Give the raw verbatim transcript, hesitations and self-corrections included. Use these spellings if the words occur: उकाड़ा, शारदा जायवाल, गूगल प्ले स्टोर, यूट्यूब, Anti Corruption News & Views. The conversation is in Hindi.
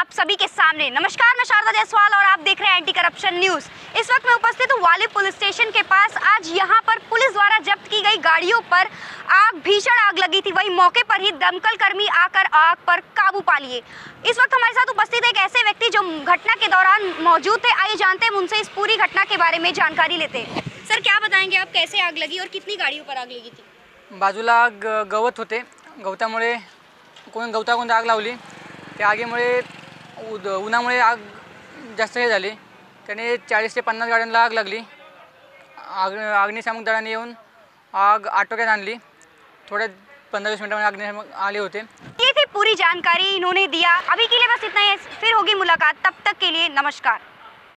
आप सभी के सामने। नमस्कार, मैं शारदा जायवाल और आप देख रहे हैं एंटी करप्शन न्यूज। इस वक्त मैं उपस्थित हूँ वाले पुलिस स्टेशन के पास। आज यहाँ पर पुलिस द्वारा जब्त की गई गाड़ियों पर आग, भीषण आग लगी थी। वहीं मौके पर ही दमकल कर्मी आकर आग पर काबू पा लिए। इस वक्त हमारे साथ उपस्थित एक ऐसे व्यक्ति जो घटना के दौरान मौजूद थे। आइए जानते हैं उनसे, इस पूरी घटना के बारे में जानकारी लेते हैं। सर, क्या बताएंगे आप, कैसे आग लगी और कितनी गाड़ियों पर आग लगी थी? बाजूला गवत होते, गवतामुळे कोण गवताकोंड आग लावली। त्या आगीमुळे उद उन्हामुळे आग जास्त हे झाली। त्याने चाळीस ते पन्नास गाड्यांना आग लागली। आग अग्निशामक दलाने येऊन आग आटोक्यात आणली। थोड़े पंद्रह बीस मिनट में अग्निशामक आले होते। ये थी पूरी जानकारी इन्होंने दिया। अभी के लिए बस इतना ही, फिर होगी मुलाकात। तब तक के लिए नमस्कार।